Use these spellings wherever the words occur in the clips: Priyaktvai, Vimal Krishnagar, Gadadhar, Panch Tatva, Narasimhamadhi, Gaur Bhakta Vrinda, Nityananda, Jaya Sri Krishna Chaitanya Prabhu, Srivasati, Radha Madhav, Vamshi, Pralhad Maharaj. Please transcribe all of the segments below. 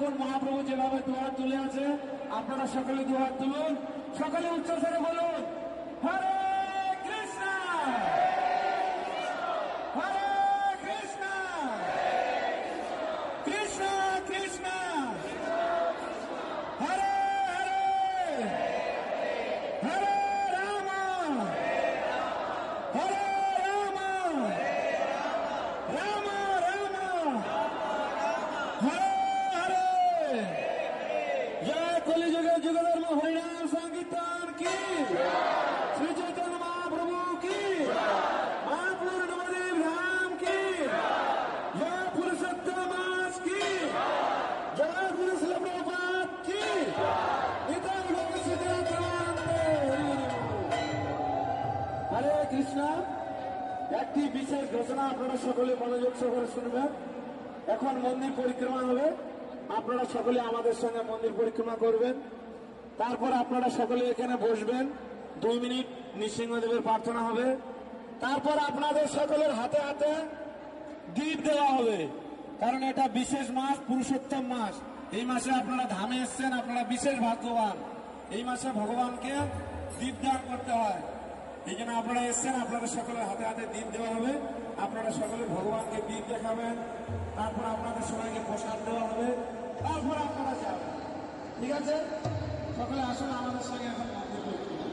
দেখুন মহাপ্রভু যেভাবে দুহাত তুলে আছে, আপনারা সকলে দুহাত তুলুন, সকলে উচ্চস্বরে বলুন হরে কৃষ্ণ হরে কৃষ্ণ কৃষ্ণ কৃষ্ণ হরে হরে হরে রাম হরে রাম রাম রাম হরে হরে। জয় কলিযুগে যুগধর্ম হরিনাম সংকীর্তন কি শ্রী চৈতন্য মহাপ্রভু কি মহাপূর্ণদেব রাম কি জয় পুরুষোত্তম কি জয় গুরু শিল প্রভুপাদ কি ইতর লোক সিদ্ধান্তে। হরে কৃষ্ণ। একটি বিশেষ ঘোষণা আপনারা সকলে মনোযোগ সহকারে শুনবেন। এখন মন্দির পরিক্রমা হবে, আপনারা সকলে আমাদের সঙ্গে মন্দির পরিক্রমা করবেন, তারপর আপনারা সকলে এখানে বসবেন, 2 মিনিট নৃসিংহদেবের প্রার্থনা হবে, তারপর আপনাদের সকলের হাতে হাতে দীপ দেওয়া হবে, কারণ এটা বিশেষ মাস, পুরুষোত্তম মাস। এই মাসে আপনারা ধামে এসছেন, আপনারা বিশেষ ভাগ্যবান, এই মাসে ভগবানকে দীপ দান করতে হয়, এই জন্য আপনারা এসছেন, আপনাদের সকলের হাতে হাতে দীপ দেওয়া হবে, আপনারা সকলে ভগবানকে দীপ দেখাবেন, তারপর আপনাদের সবাইকে প্রসাদ দেওয়া হবে, তারপর আপনারা যাবেন। ঠিক আছে, সকলে আসুন আমাদের সঙ্গে এখন মন্দির পরিক্রমা।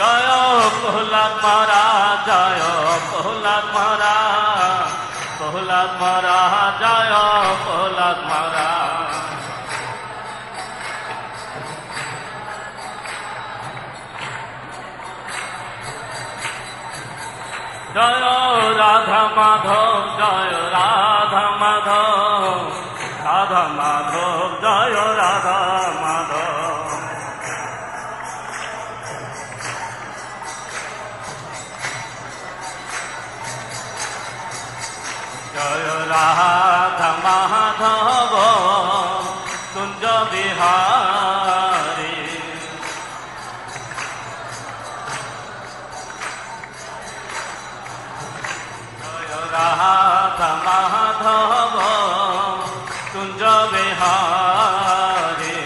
Jaya Pralhad Maharaj, Jaya Pralhad Maharaj, Pralhad Maharaj, Jaya Pralhad Maharaj. Jaya Radha Madhav, Jaya Radha Madhav, Radha Madhav, Jaya Radha Madhav. Jaya Radha Madhav, Tunja Bihari. Jaya Radha Madhav, Tunja Bihari.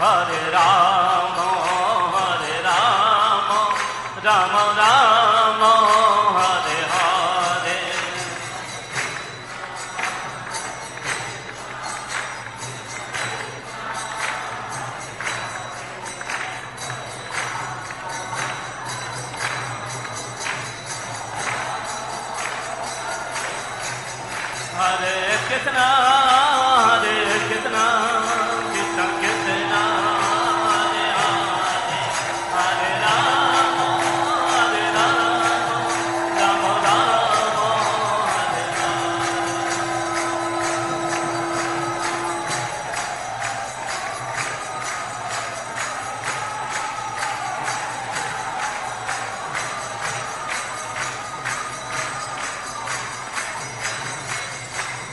Hare Rama, Hare Rama, Rama Rama, Hare Hare. Hare Krishna, Hare Krishna, Krishna Krishna, Hare Hare, Hare Rama, Hare Rama, Rama Rama, Hare Rama.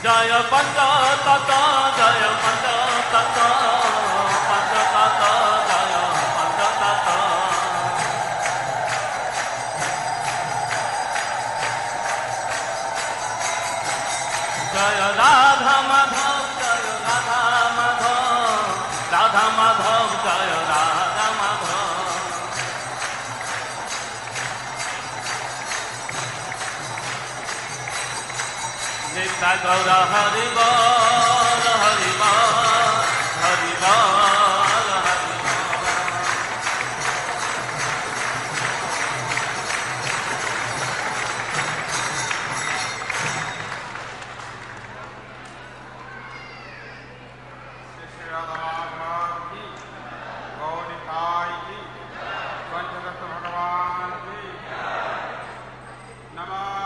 Jaya Panch Tatva, Jaya Panch Tatva, Panch Tatva, Jaya Panch Tatva. Jaya Radha Madhav, Jaya Radha Madhav, Radha Madhav, Jaya Radha Madhav. Nitya Gaura Hari Bal, Hari Bal, Hari Bal, Hari Bal. Shri Radha Madhav Ji, Gauri Sai Ji, Panch Tatva Bhagavan Ji, Namah.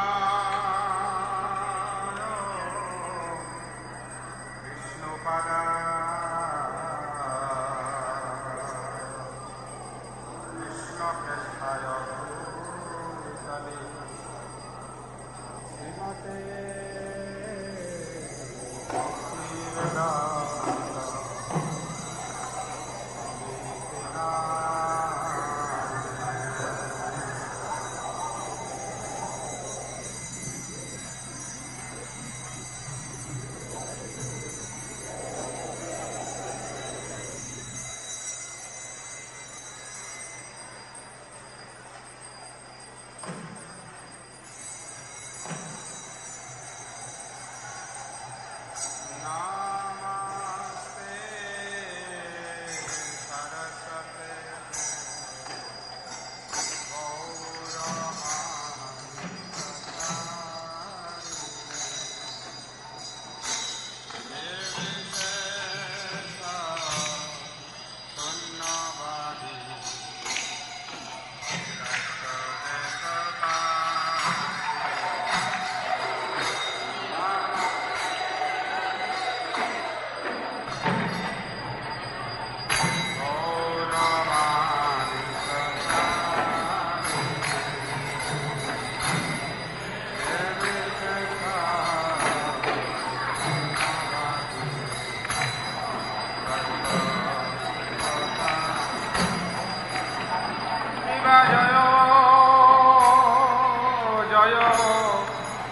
Thank you.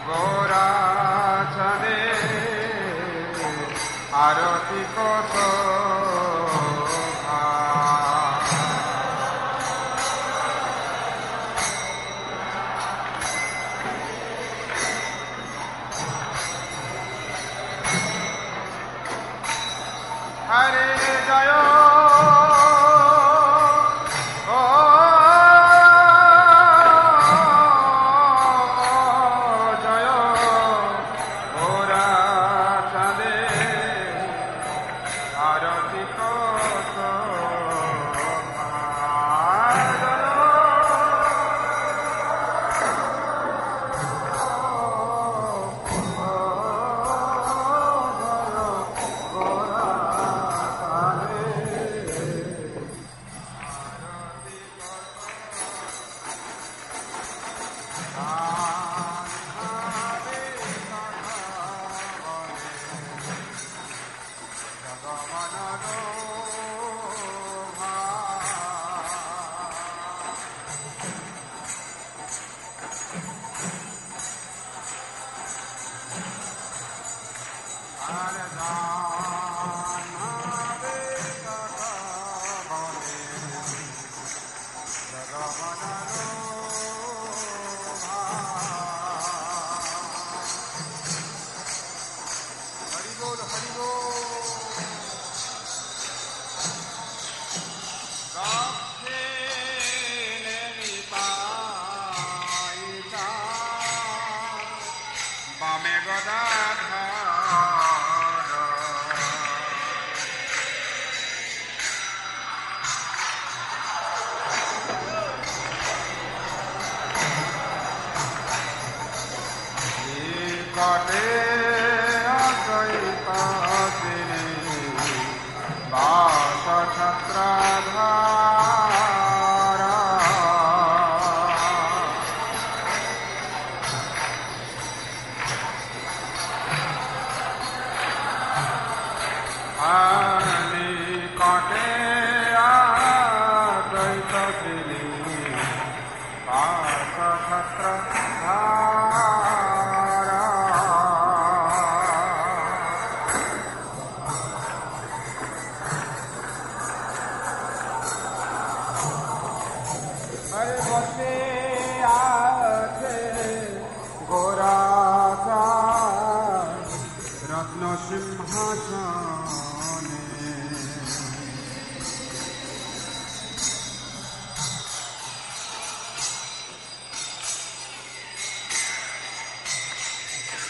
গৌরাচনে আরতি কত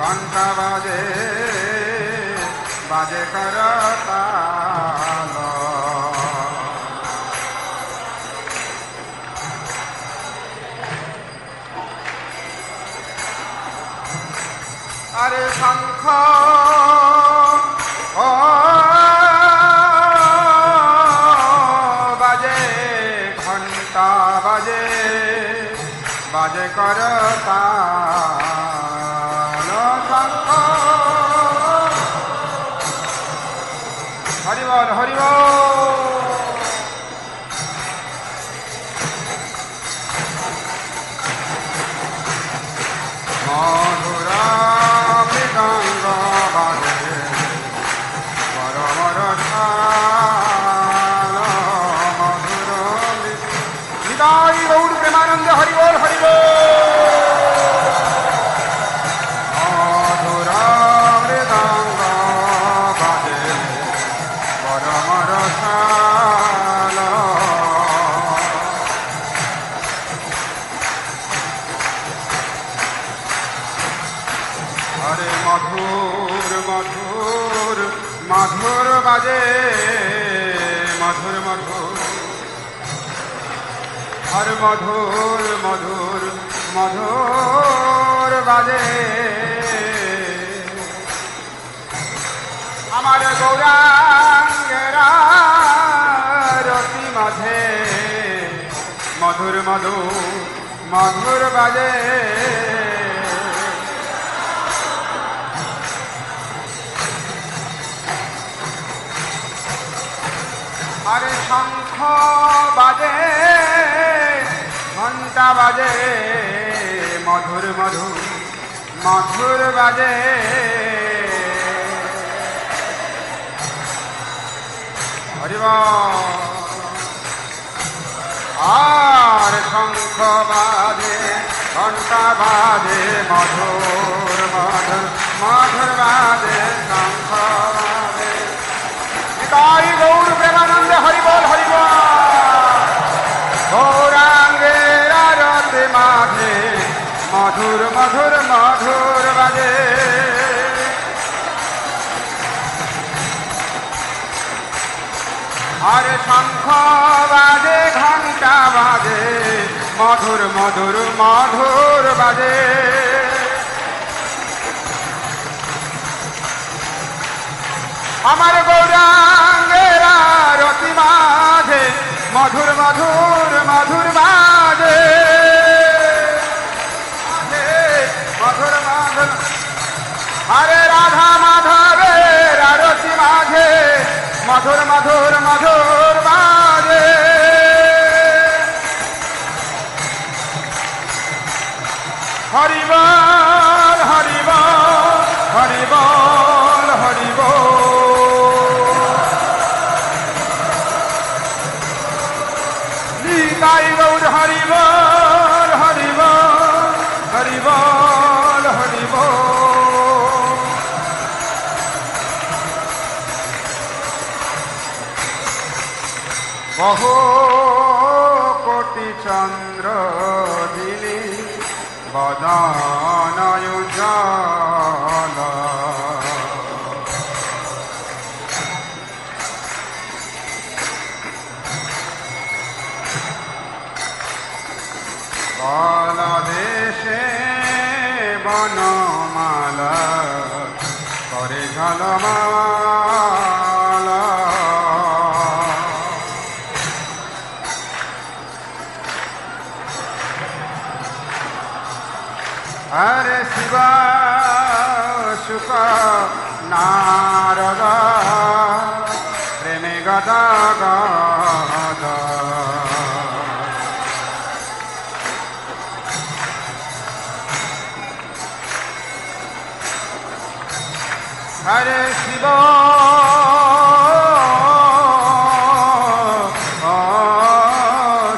ঘন্টা বাজে বাজে করতাল আরে শঙ্খ বাজে ঘন্টা বাজে বাজে করতাল মধুর মধুর মধুর বাজে আমার গৌরাঙ্গেরা রতি মাঝে মধুর মধুর মধুর বাজে আরে শঙ্খ বাজে ঘন্টা বাজে মধুর মধুর মধুর বাজে হরিবল আর শঙ্খ বাজে ঘন্টা বাজে মধুর মধুর মধুর বাজে শঙ্খ বাজে নিতাই গৌর প্রেমানন্দ হরিবল হরিবল মাঝে মধুর মধুর মধুর বাজে আরে শঙ্খ বাজে ঘন্টা বাজে মধুর মধুর মধুর বাজে আমার গৌরাঙ্গের রতি মাঝে মধুর মধুর মধুর বাজে আরে রাধা মাধবের আরতি মাঝে মধুর মধুর মধুর বাজে হরিবল হরিবল হরিবল হরিবল নিতাই গৌর হরিবল হরিবল হরিবল বহু কোটি চন্দ্র দিলি বদনায় উজ্জ্বল বাংলাদেশে বনমালা করে ঝলমল হরে শিবা শুক নারদ প্রেমে গদাগদ হরে শিব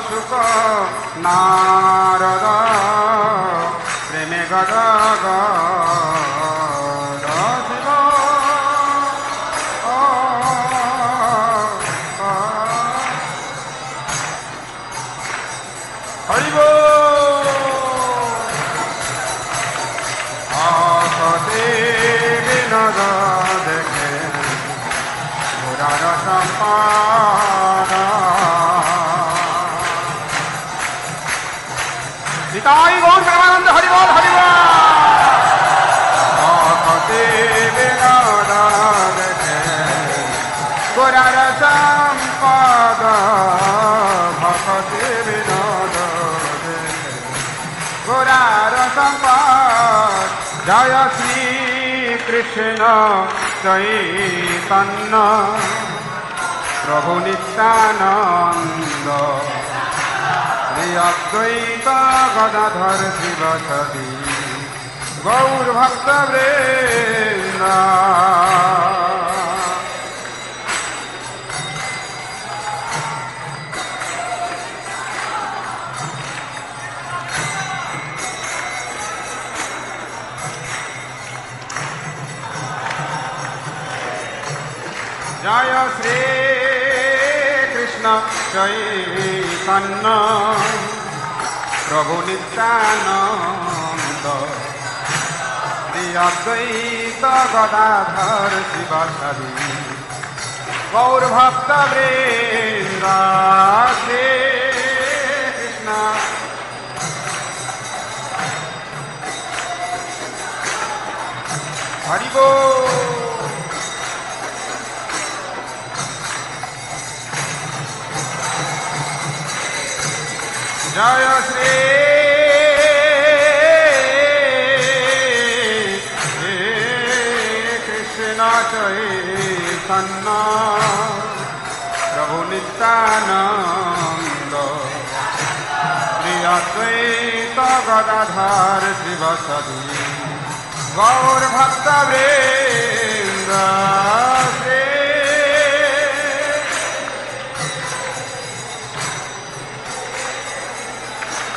শুক নারদ হরিব Jaya Sri Krishna Chaitanya Prabhu Nityananda Priyaktvai Gadadhar Srivasati Gaur Bhakta Vrinda. Jaya Sri Krishna Chaitanya Prabhu Nityananda Priyaktvai Gadadhar Srivasati Gaur Bhakta Vrinda. Sri Krishna Hari Bol. Jaya Sri Krishna Chaitanya Prabhu Nityananda Priyaktvai Gadadhar Srivasati Gaur Bhakta Vrinda.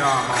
Rama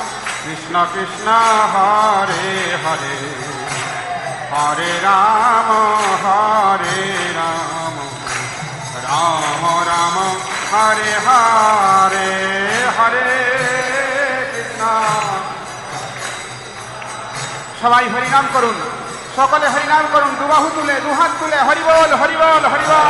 Krishna Krishna Hare Hare Hare Rama Hare Rama Rama Rama Hare Hare Hare Krishna. সবাই হরি নাম করুন, সকলে হরি নাম করুন, দুবাহু তুলে দুহাত তুলে হরি বল হরি বল হরি বল।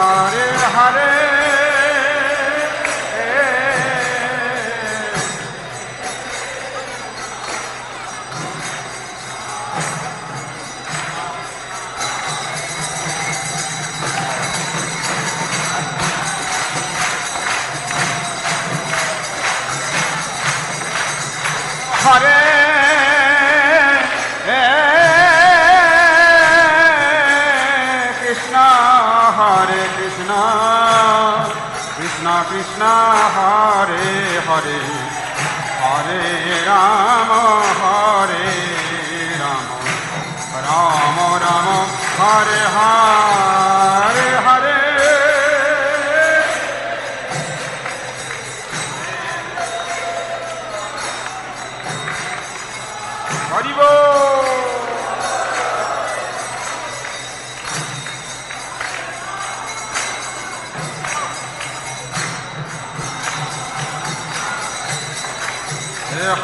Hare. Krishna Hare Hare Hare Rama Hare Rama Rama Rama Hare Hare Hare. Hari Bol.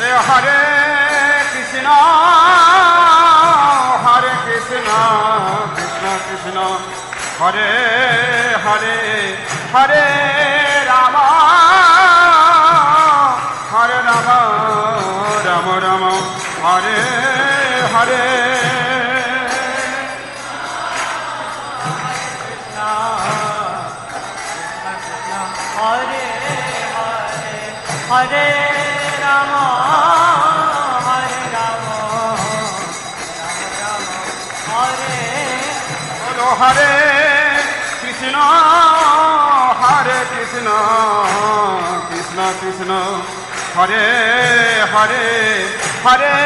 Hare Krishna, Hare Krishna, Krishna Krishna, Hare Hare, Hare Rama, Hare Rama, Rama Rama, Hare Hare, Krishna Krishna, Hare Hare, Hare Rama. Hare Krishna, Hare Krishna, Krishna Krishna, Hare Hare, Hare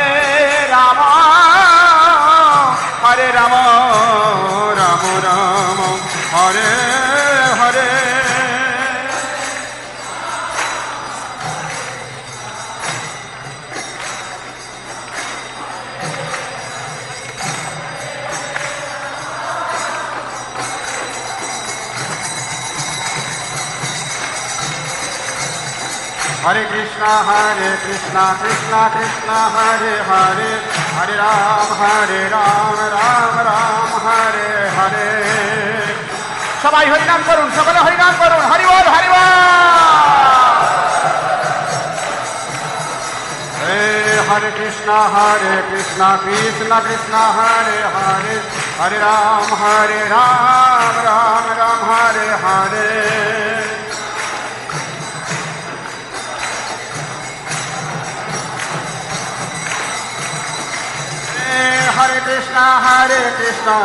Rama, Hare Rama, Rama Rama, Hare Hare. Hare Krishna, Krishna Krishna, Hare Hare, Hare Ram, Ram Ram, Hare Hare. Sabai Hari Naam Karun, Sabai Hari Naam Karun, Hari Bol, Hari Bol. Hare Krishna, Krishna Krishna, Hare Hare, Hare Ram, Ram Ram, Hare Hare. Hare Krishna,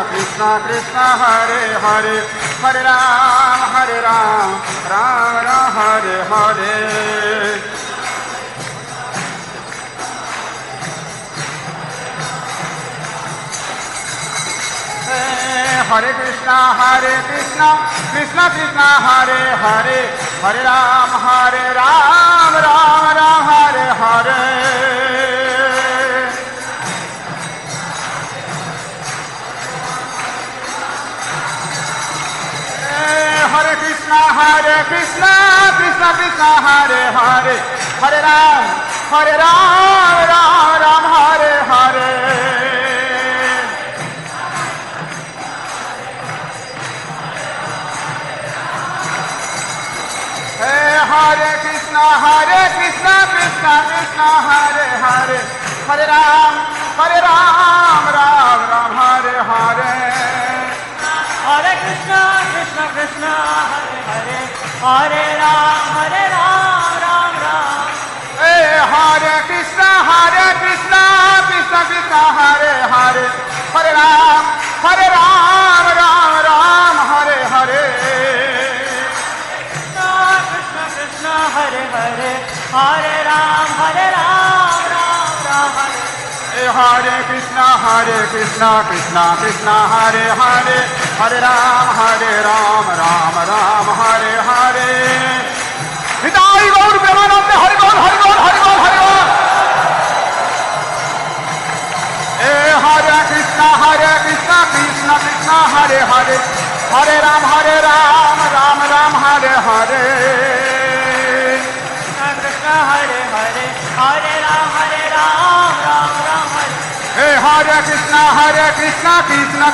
Krishna Krishna, Hare Hare, Hare Ram, Ram Ram, Hare Hare. Hare Krishna, Krishna Krishna, Hare Hare, Hare Ram, Ram Ram, Hare Hare. Hare Krishna, Krishna Krishna, Hare Hare, Hare Ram, Ram Ram, Hare Hare. Hare Krishna, Krishna Krishna, Hare Hare, Hare Ram, Ram Ram, Hare Hare. Hare Krishna, Krishna Krishna, Hare Hare, Hare Ram, Ram Ram. Hare Krishna, Krishna Krishna, Hare Ram, Ram Ram, Hare Hare. Krishna Krishna, Hare Ram, Ram Ram, Hare. Hare Krishna, Krishna Krishna, Hare Hare, Hare Ram, Ram Ram, Hare Hare. Nitai Gaur Premanande, Hare Gaur, Hare Gaur. Hare Krishna, Krishna Krishna, Hare Hare, Hare Ram, Ram Ram, Hare Hare. Krishna Krishna,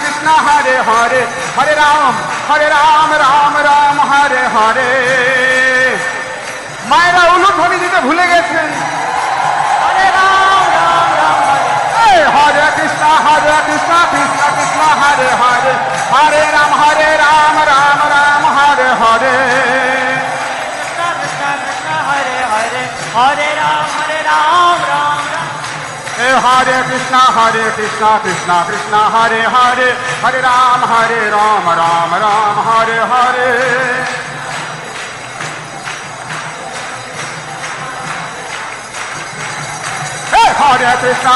Hare Ram, Ram Ram, Hare. Hare Krishna, Krishna Krishna, Hare Hare, Hare Ram, Ram Hare Hare. মায়েরা উলুধ্বনি দিতে ভুলে গেছেন। Hare Ram, Ram Ram Hare. Hare Krishna, Krishna Krishna, Hare Hare, Hare Ram, Ram Ram, Hare Hare. Krishna Krishna, Hare Hare, Hare Ram, Ram Ram. Hare Krishna, Krishna Krishna, Hare Hare, Hare Ram, Ram Ram, Hare Hare. Hare Krishna,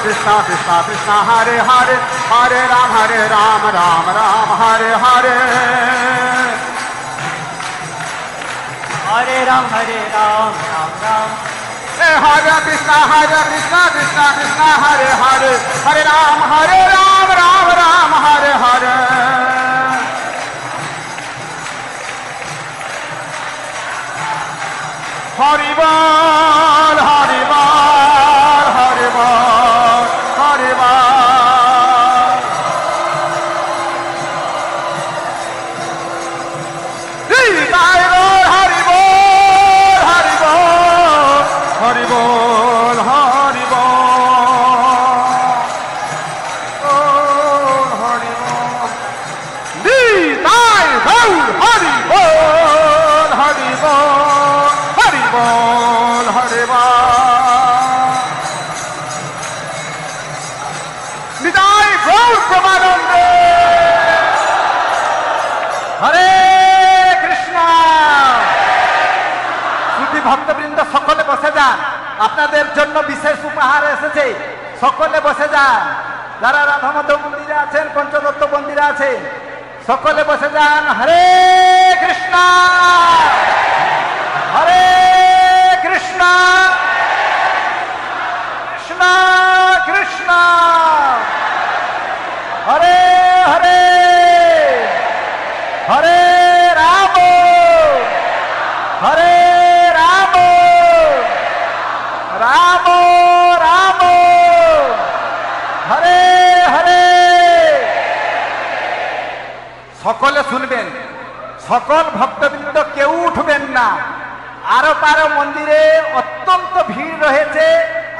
Krishna Krishna, Hare Hare, Hare Ram, Ram Ram, Hare Hare. Hare Ram, Ram Ram. Hare Krishna, Krishna Krishna, Hare Hare, Hare Ram, Ram Ram, Hare Hare. Haribol, Haribol. ভক্তবৃন্দ সকলে বসে যান, আপনাদের জন্য বিশেষ উপহার এসেছে, সকলে বসে যান। যারা রাধা মাধব মন্দিরে আছেন, পঞ্চতত্ত্ব মন্দিরে আছেন, সকলে বসে যান। হরে কৃষ্ণ হরে কৃষ্ণ কৃষ্ণ কৃষ্ণ হরে হরে হরে রাম হরে Ram Ram Hare Hare. সকলে শুনবেন, সকল ভক্তবৃন্দ কেউ উঠবেন না। আরো পারো মন্দিরে অত্যন্ত ভিড় রয়েছে,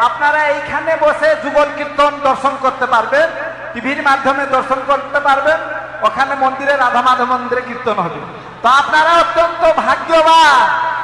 আপনারা এইখানে বসে যুগল কীর্তন দর্শন করতে পারবেন, টিভির মাধ্যমে দর্শন করতে পারবেন। ওখানে মন্দিরে রাধা মাধব মন্দিরে কীর্তন হবে। তো আপনারা অত্যন্ত ভাগ্যবান,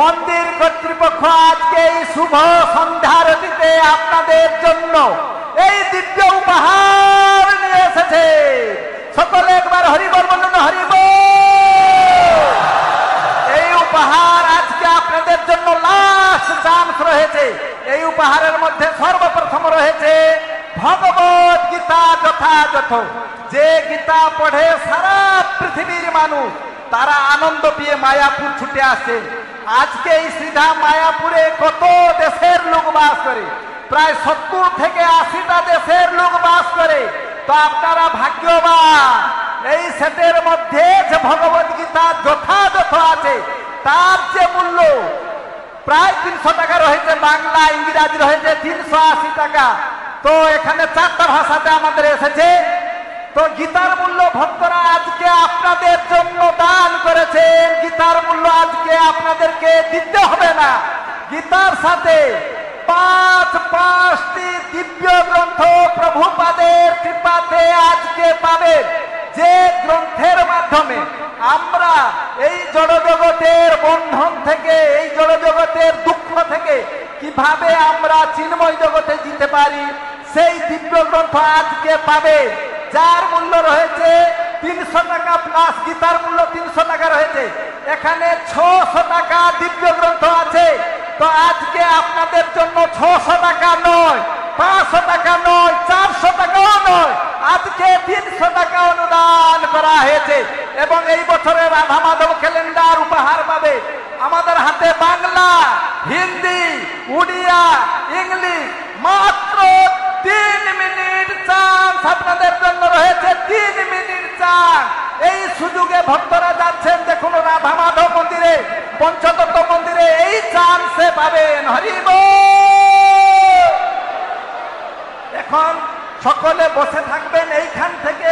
মন্দির কর্তৃপক্ষ আজকে এই শুভ সন্ধ্যারতিতে আপনাদের জন্য এই দিব্য উপহার নিয়ে এসেছে। সকলে একবার হরিবল বলুন, হরিবল। এই উপহার আজকে আপনাদের জন্য লাস্ট চান্স রয়েছে। এই উপহারের মধ্যে সর্বপ্রথম রয়েছে ভগবত গীতা যথাযথ। যে গীতা পড়ে সারা পৃথিবীর মানুষ তারা আনন্দ পেয়ে মায়াপুর ছুটে আসে। আজকে এই শ্রীধা মায়াপুরে কত দেশের লোক বাস করে, প্রায় 70 থেকে 80টা দেশের লোক বাস করে। তো আপনারা ভাগ্যবান, এই সেটের মধ্যে যে ভগবত গীতা যথাযথ আছে তার যে মূল্য প্রায় 300 টাকা রয়েছে, বাংলা ইংরাজি রয়েছে 380 টাকা। তো এখানে 4টা ভাষাতে আমাদের এসেছে। তো গীতার মূল্য ভক্তরা আজকে আপনাদের জন্য দান করেছেন। গীতার মূল্য আজকে আপনাদেরকে দিতে হবে না। গীতার সাথে 5টি দিব্য গ্রন্থ প্রভুপাদের কৃপাতে আজকে পাবেন, যে গ্রন্থের মাধ্যমে আমরা এই জড়জগতের বন্ধন থেকে, এই জড়জগতের দুঃখ থেকে কিভাবে আমরা চিন্ময় জগতে যেতে পারি সেই দিব্য গ্রন্থ আজকে পাবেন, যার মূল্য রয়েছে 300 টাকা প্লাস। গীতার মূল্য 300 টাকা রয়েছে, এখানে 600 টাকা দিব্য গ্রন্থ আছে। তো আজকে আপনাদের জন্য 600 টাকা নয়, 500 টাকা নয়, 400 টাকাও নয়, আজকে 300 টাকা অনুদান করা হয়েছে। এবং এই বছরে রাধা মাধব ক্যালেন্ডার উপহার পাবে। আমাদের হাতে বাংলা, হিন্দি, উড়িয়া, ইংলিশ মাত্র 3 মিনিট চান্স আপনাদের জন্য রয়েছে, 3 মিনিট চান্স। এই সুযোগে ভক্তরা যাচ্ছেন, দেখুন রাধা মাধব মন্দিরে, পঞ্চতত্ত্ব মন্দিরে এই চান্সে পাবেন। হরিবল। এখন সকলে বসে থাকবেন, এইখান থেকে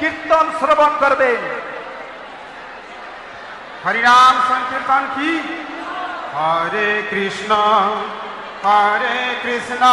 কীর্তন कीर्तन श्रवण करबे हरिनाम संकीर्तन की हरे कृष्णा कृष्णा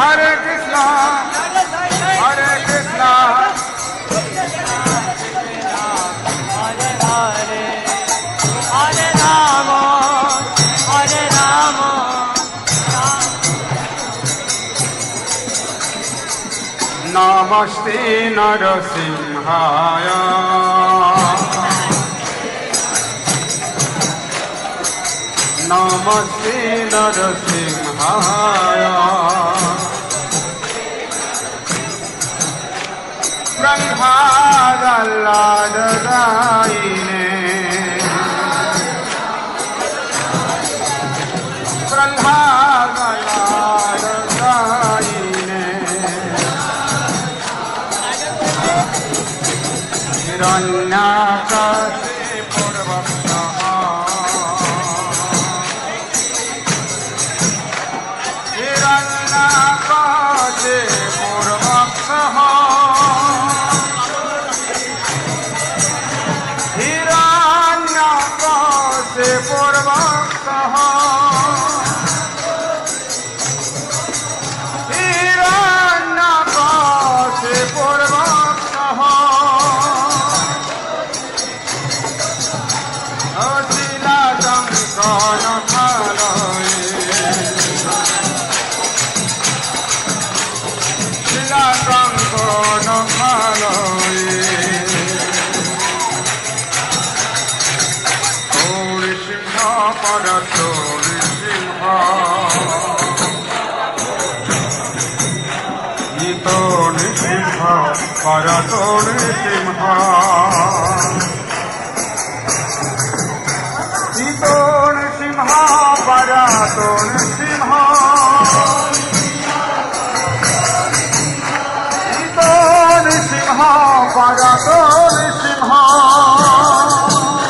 हरे कृष्णा कृष्णा कृष्णा हरे राम राम राम हरे हरे हरे कृष्णा नमस्ते नरसिंहाय नमस्ते नरसिंहाय प्रल्हाद लाडलाईने प्रल्हाद लाडलाईने Narasimhamadhi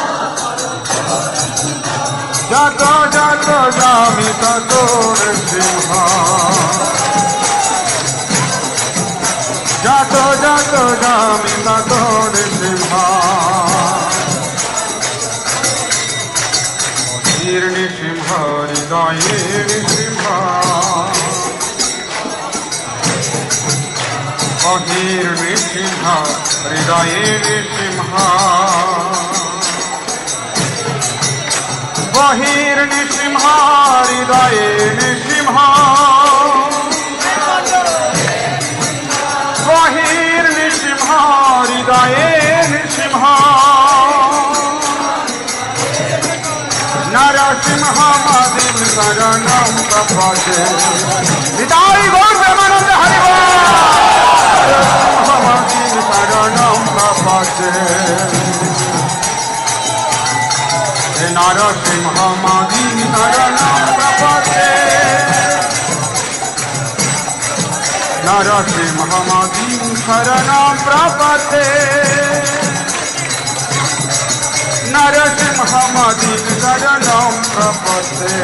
Gadadhar नपते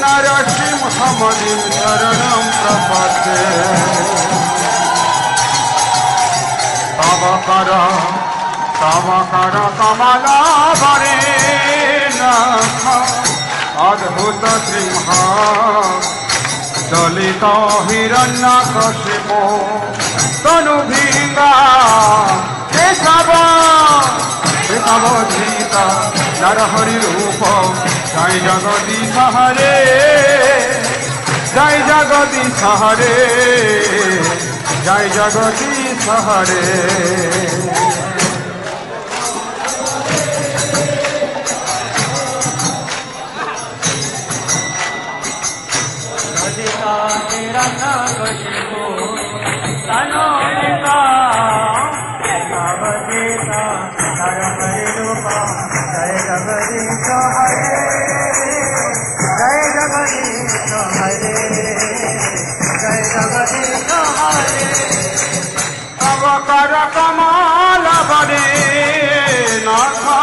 नरसिंहमणि शरणं प्रपद्ये तव कर कमलाभरेण अद्भुत सिंह दलित हिरण्यकशिपो तनुभींगा केशवधीता नरहरि रूप जय जगदीश हरे जय जगदीश हरे अद्भुत सिंहा ललिता हिरण्यकशिपो तनुभींगा नरहरि रूप जय जगदीश हरे जय जगदीश हरे जय जगदीश हरे केशव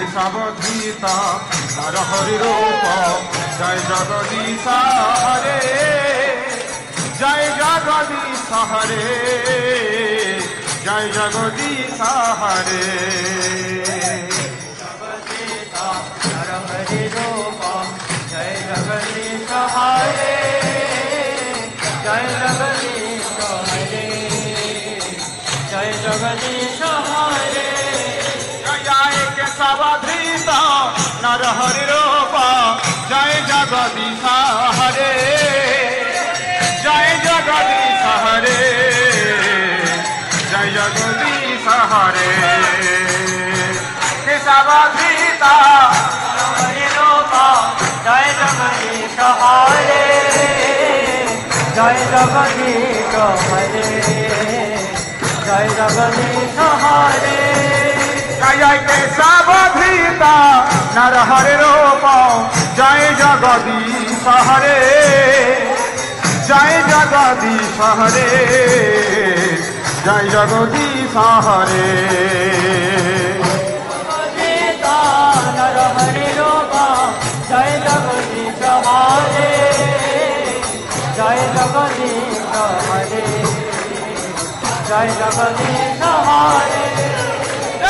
केशवधीता नरहरि रूप जय जगदीश हरे जय जगदीश हरे जय जगदीश हरे केशवधीता नरहरि रूप जय जगदीश हरे जय जगदीश हरे जय जगदीश हरे केशवधीता नरहरि रूप जय जगदीश हरे जय जगदीश हरे जय जगदीश हरे केशवधीता नरहरि रूप जय जगदीश हरे जय जगदीश हरे जय जगदीश हरे जय केशवधीता नरहरि रूप जय जगदीश हरे जय जगदीश हरे जय जगदीश हरे केशवधीता नरहरि रूप जय जगदीश हरे जय जगदीश हरे जय जगदीश हरे केशवधीता नरहरि रूप जय जगदीश हरे जय जगदीश हरे जय जगदीश हरे केशवधीता नरहरि रूप जय जगदीश हरे जय जगदीश हरे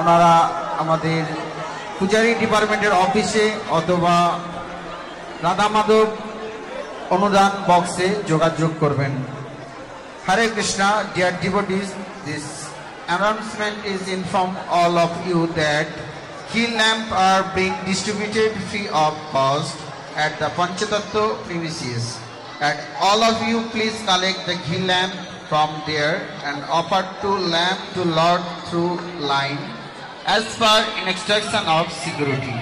ओनारा आमादेर पुजारी डिपार्टमेंटेर अफिसे अथवा राधा माधव अनुदान बक्से जोगाजोग करबेन Hare Krishna dear devotees this announcement is inform all of you that key lamps are being distributed free of cost at the Panch Tatva premises. And all of you please collect the key lamp from there and offer two lamp to Lord through line as per in instruction of security.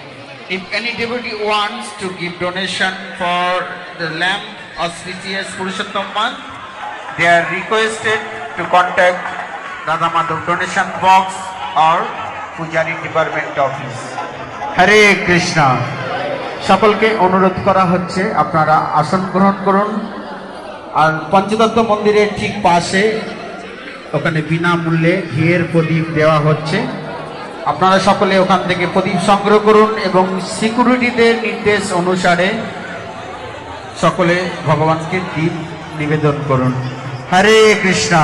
If any devotee wants to give donation for the lamp auspicious Purushottam month, they are requested to contact Radha Madhav donation box or Pujari department office. Hare Krishna. সকল কে অনুরোধ করা হচ্ছে আপনারা আসন গ্রহণ করুন আর পঞ্চতত্ত্ব মন্দিরের ঠিক পাশে ওখানে বিনামূল্যে ঘিয়ের প্রদীপ দেওয়া হচ্ছে আপনারা সকলে ওখান থেকে প্রদীপ সংগ্রহ করুন এবং সিকিউরিটিদের নির্দেশ অনুসারে সকলে ভগবানকে দীপ নিবেদন করুন হরে কৃষ্ণ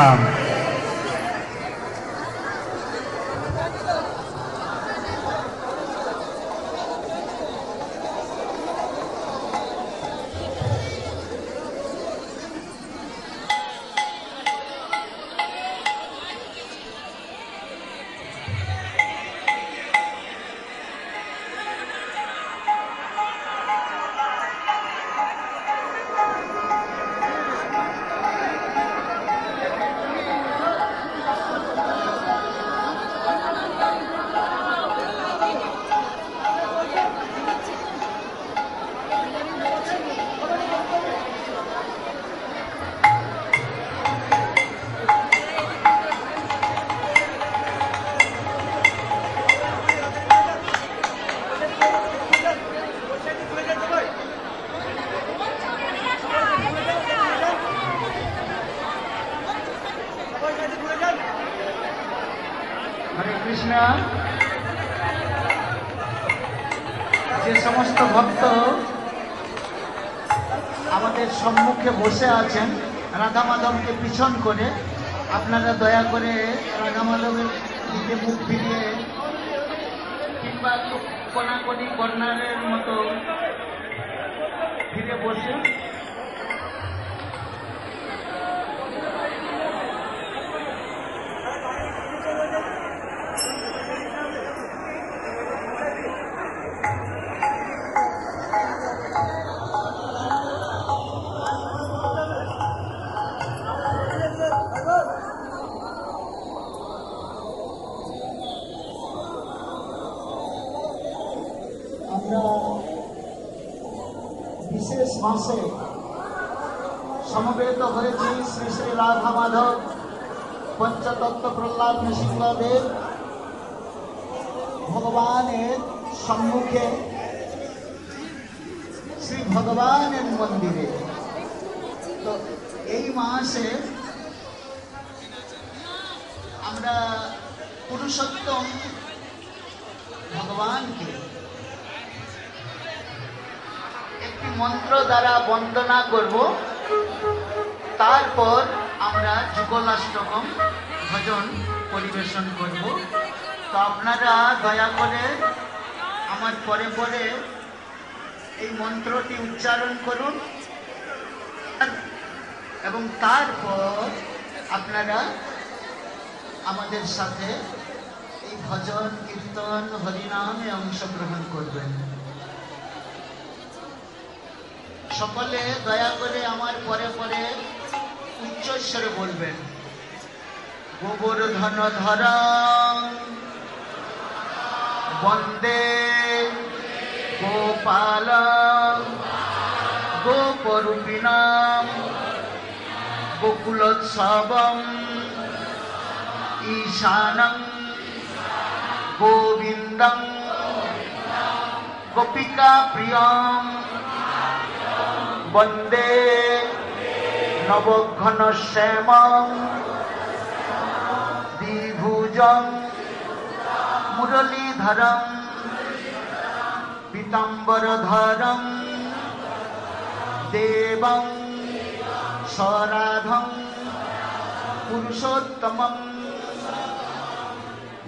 বিশেষ মাসে সমবেত হয়েছি শ্রী শ্রী রাধা মাধব পঞ্চতত্ত্ব প্রহ্লাদ নৃসিংহদেব ভগবানের সম্মুখে শ্রী ভগবানের মন্দিরে। তো এই মাসে আমরা পুরুষোত্তম ভগবানকে একটি মন্ত্র দ্বারা বন্দনা করব, তারপর আমরা যুগলাষ্টকম ভজন পরিবেশন করব। তো আপনারা দয়া করে আমার পরে পরে এই মন্ত্রটি উচ্চারণ করুন এবং তারপর আপনারা আমাদের সাথে এই ভজন কীর্তন হরিনামে অংশগ্রহণ করবেন। সকলে দয়া করে আমার পরে পরে উচ্চস্বরে বলবেন গোবর্ধন ধরং বন্দে গোপালং গোপরূপিণং গোকুলোৎসবং ঈশানং গোবিন্দং গোপিকা প্রিয়ং বন্দে নবঘন শ্যামং দ্বিভুজং মুরলীধরং পিতাম্বরধরং দেবং সরাধং পুরুষোত্তমং।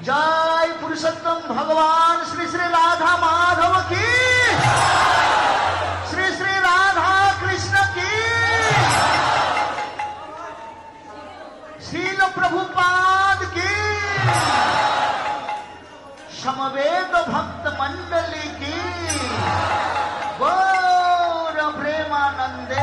जय पुरुषोत्तम भगवान श्री श्री राधा माधव की, श्री श्री राधा कृष्ण की। श्रील प्रभुपाद की, समवेत भक्त मंडली की। गौर प्रेमानंदे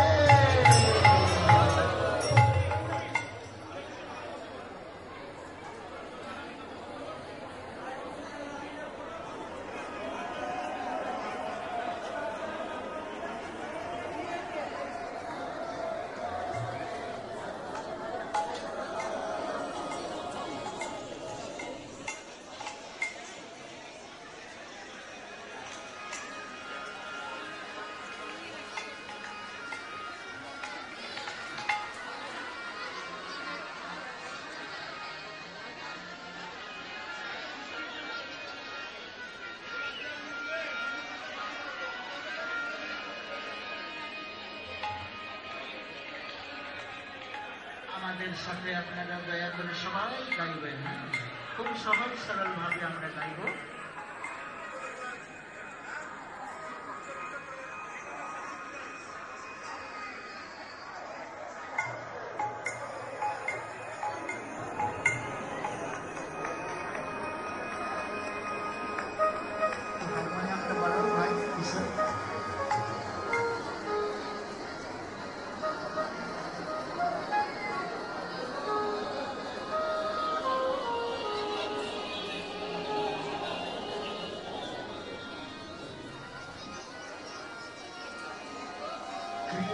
সাথে আপনারা দয়া করে সবাই গাইবেন। খুব সহজ সরল ভাবে আমরা গাইব।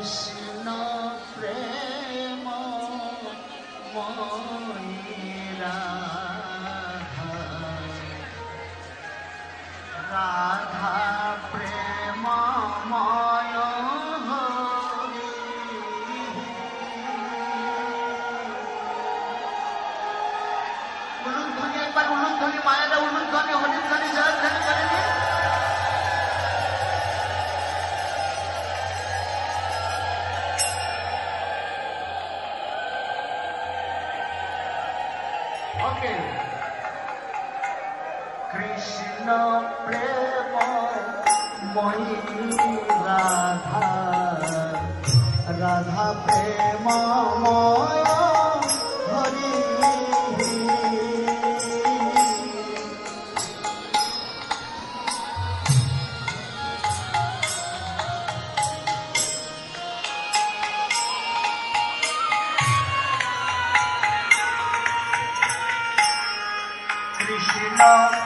Krishna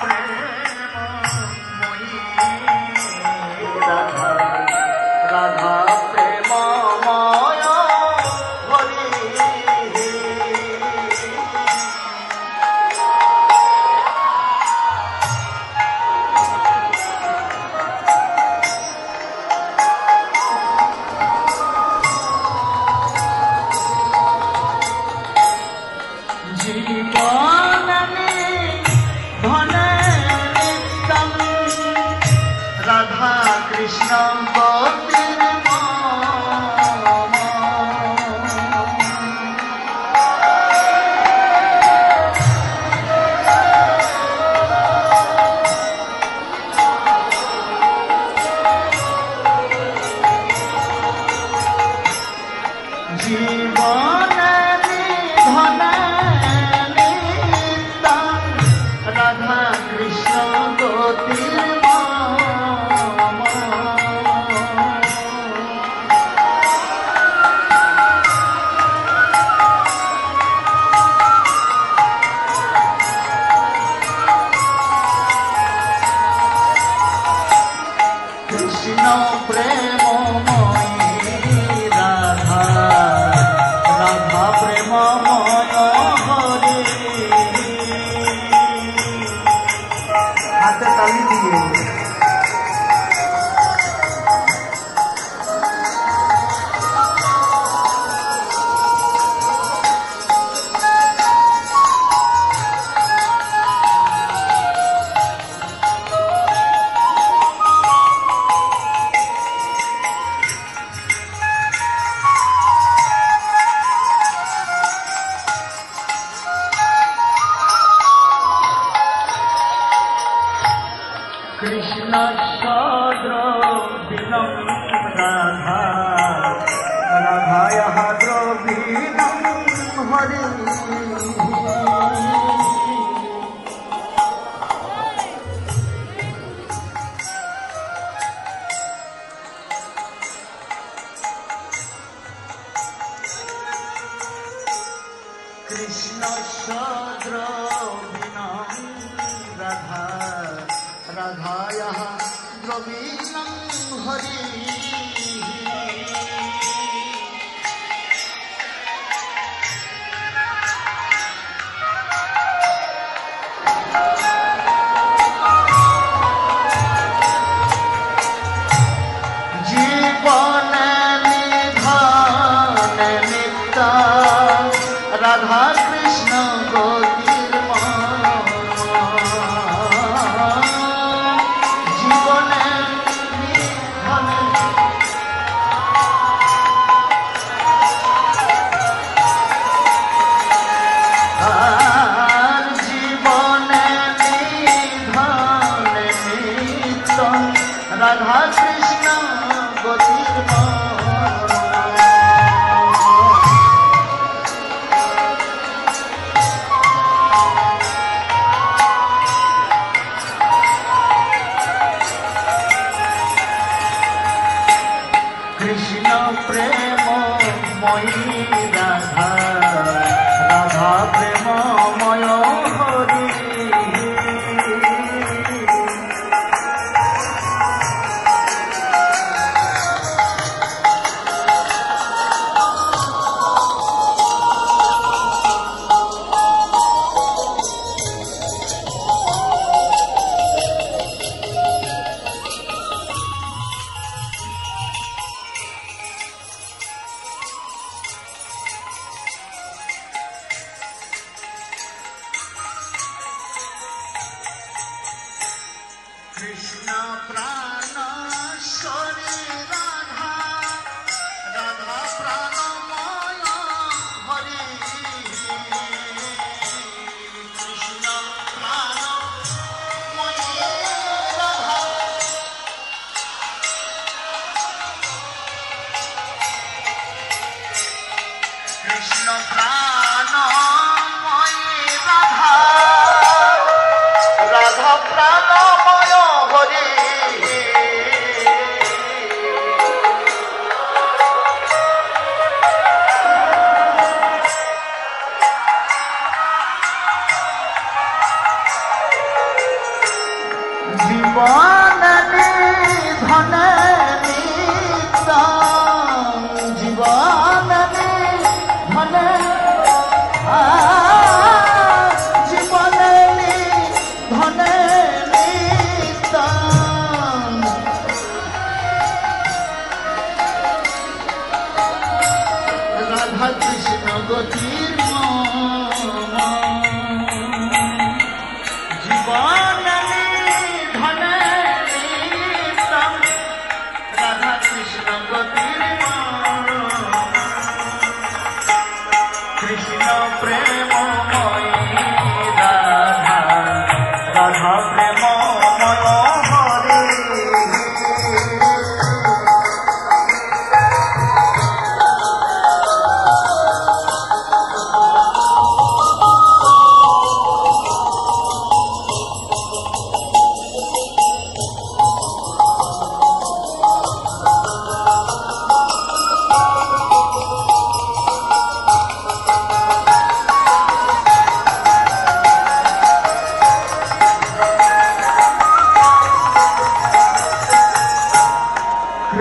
prema mohi Jivan ne dhane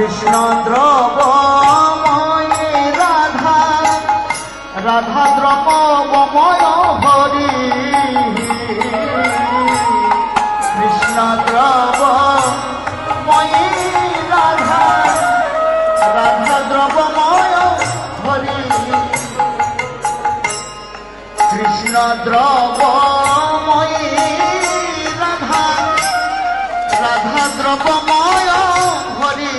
Krishna দ্রবময়ে Radha, Radha দ্রবময় Hari, Krishna দ্রবময়ে Radha, Radha দ্রবময় Hari, Krishna দ্রবময়ে Radha, Radha দ্রবময় Hari.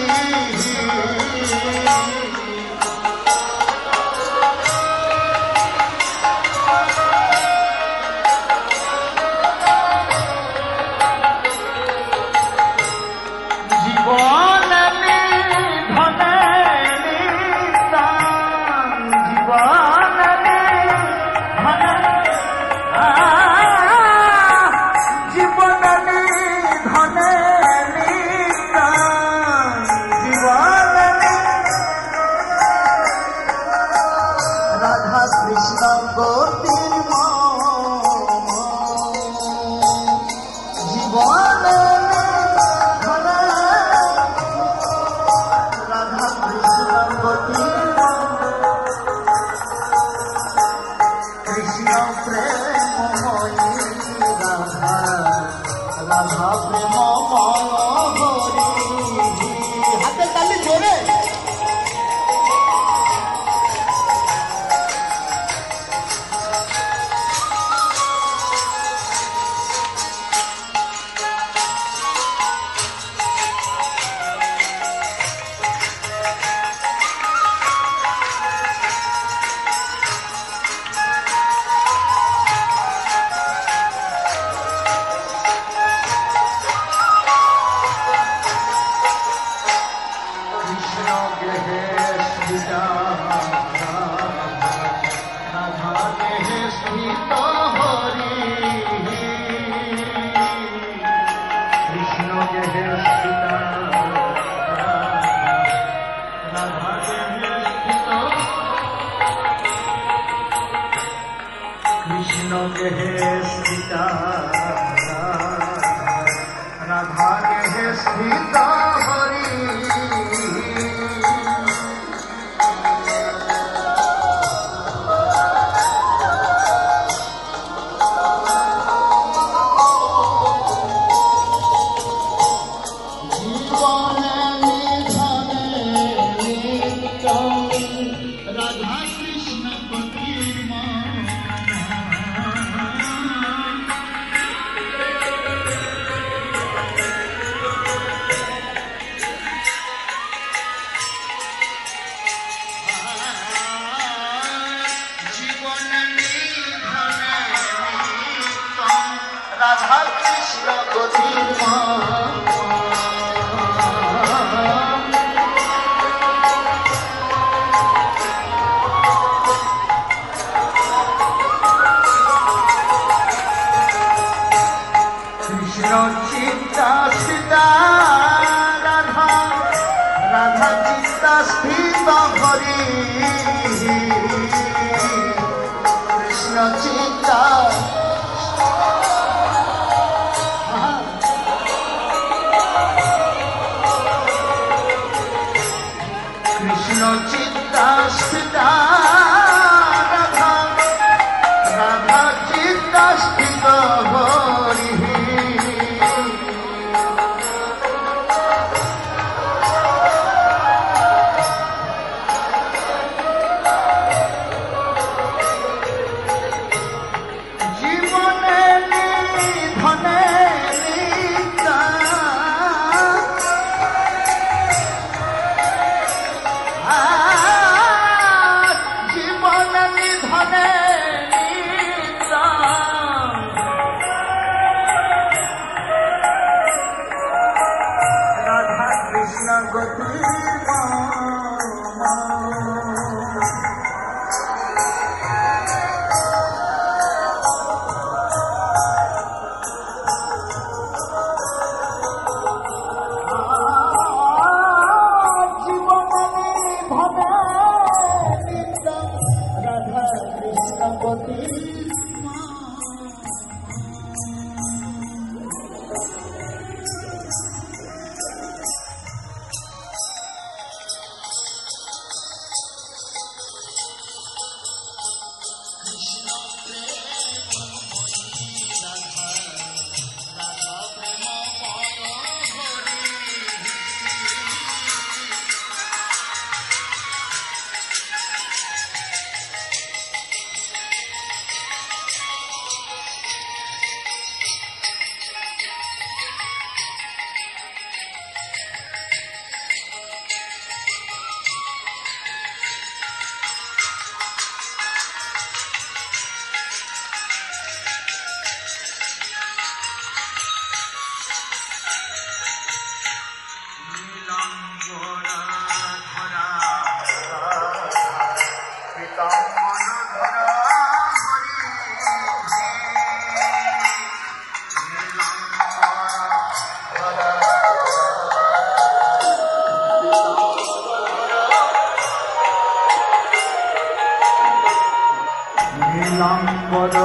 বড়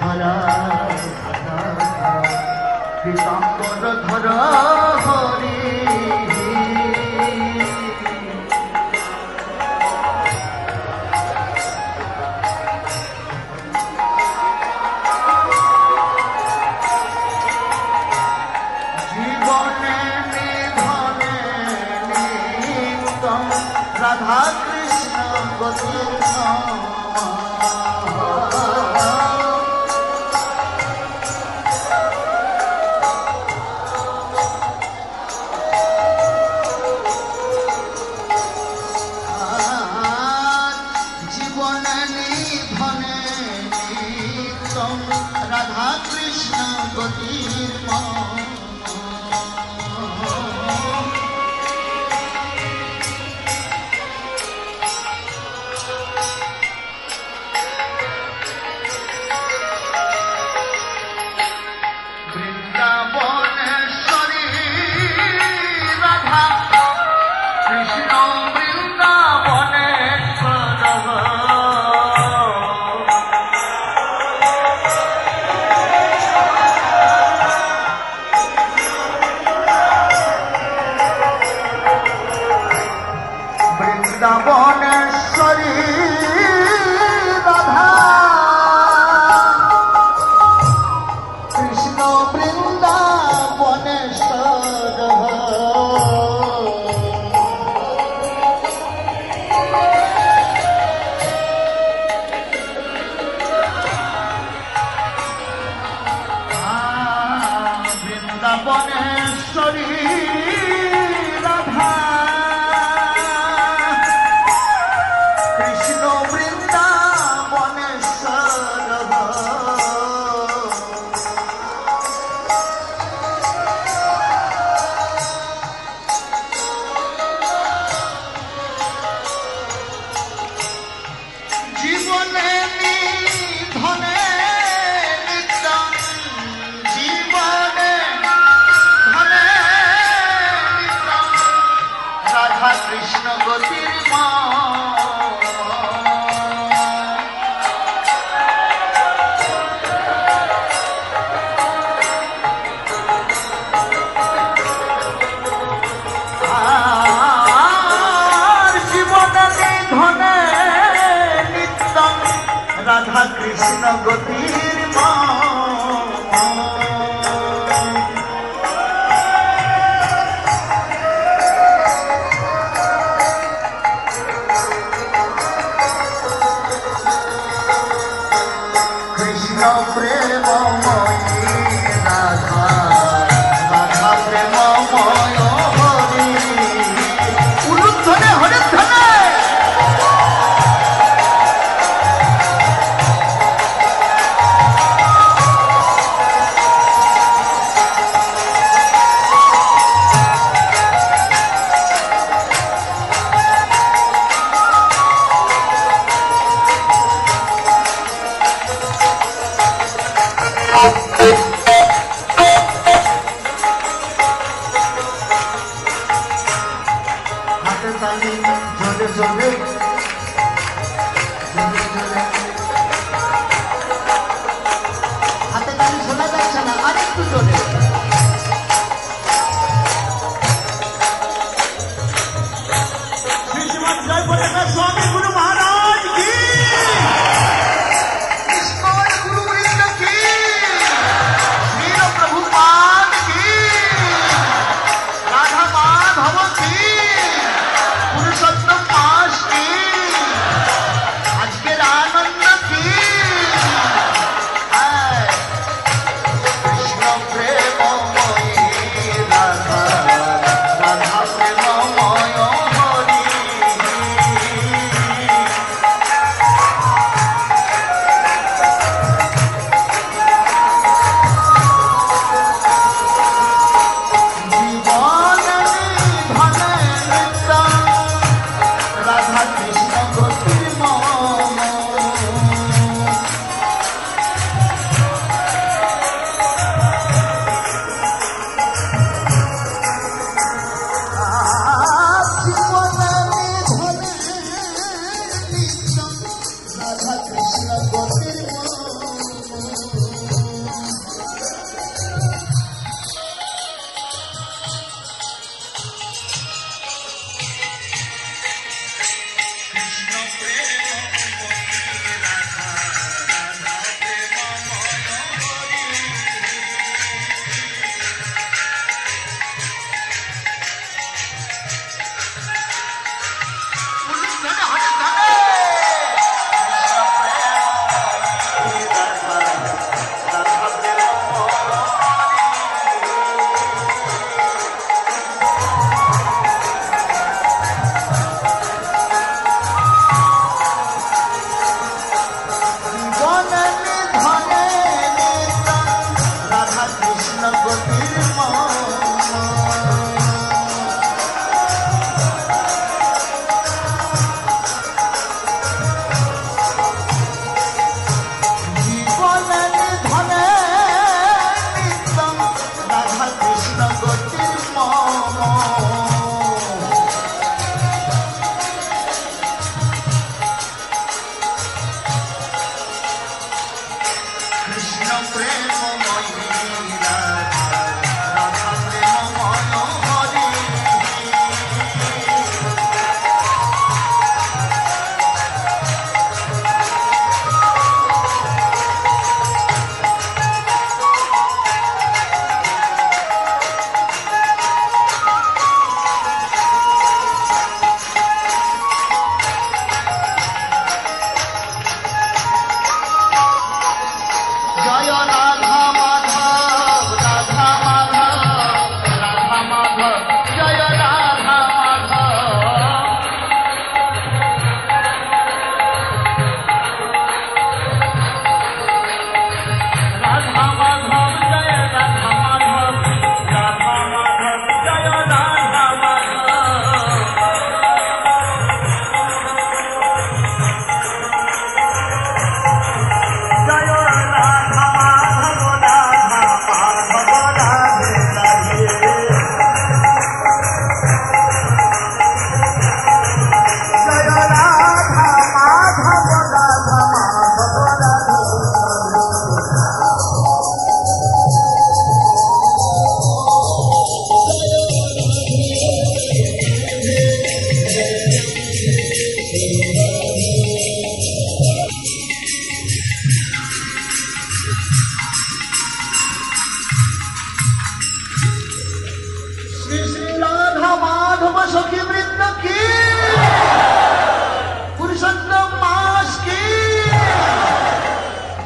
ধরা পিতাম্বর ধরা হরি জীবনে নিধনে নিতম Radha Krishna Vasudha Shut the past. Shri Shri Radha Madhav सखी वृंद की पुरुषोत्तम मास की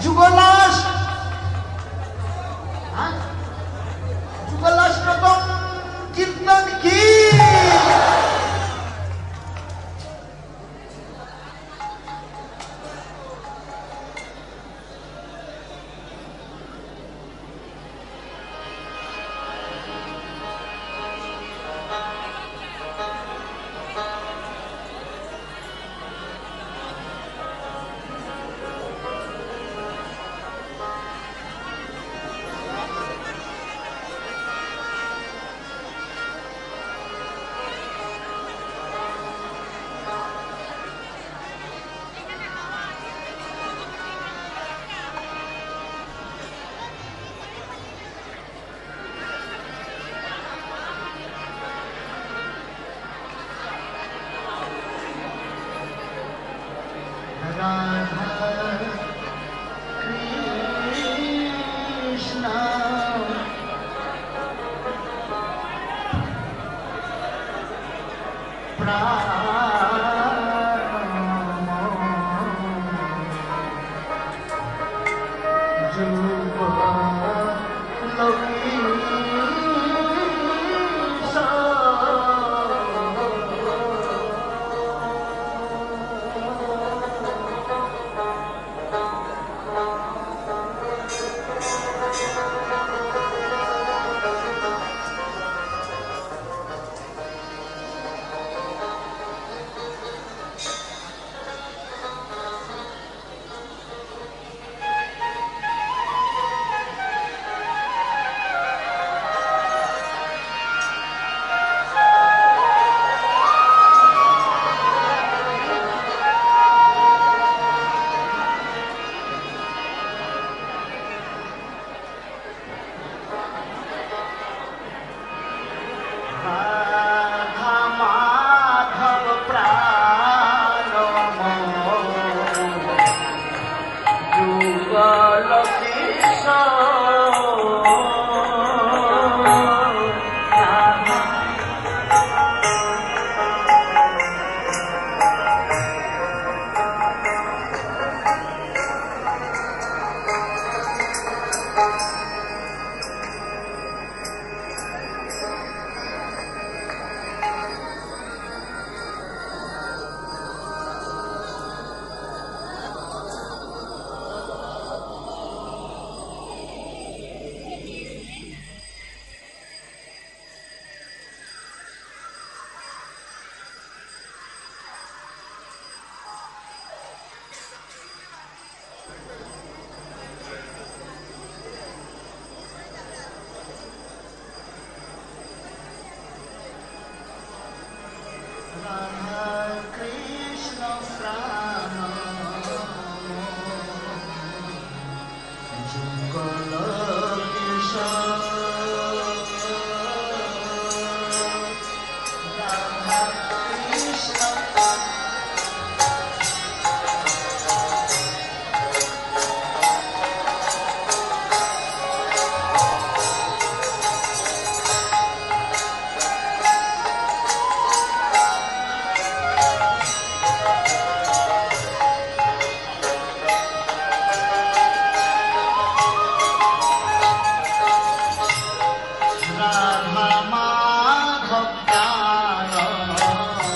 जुगलाष्टकम कीर्तन की Radha Madhav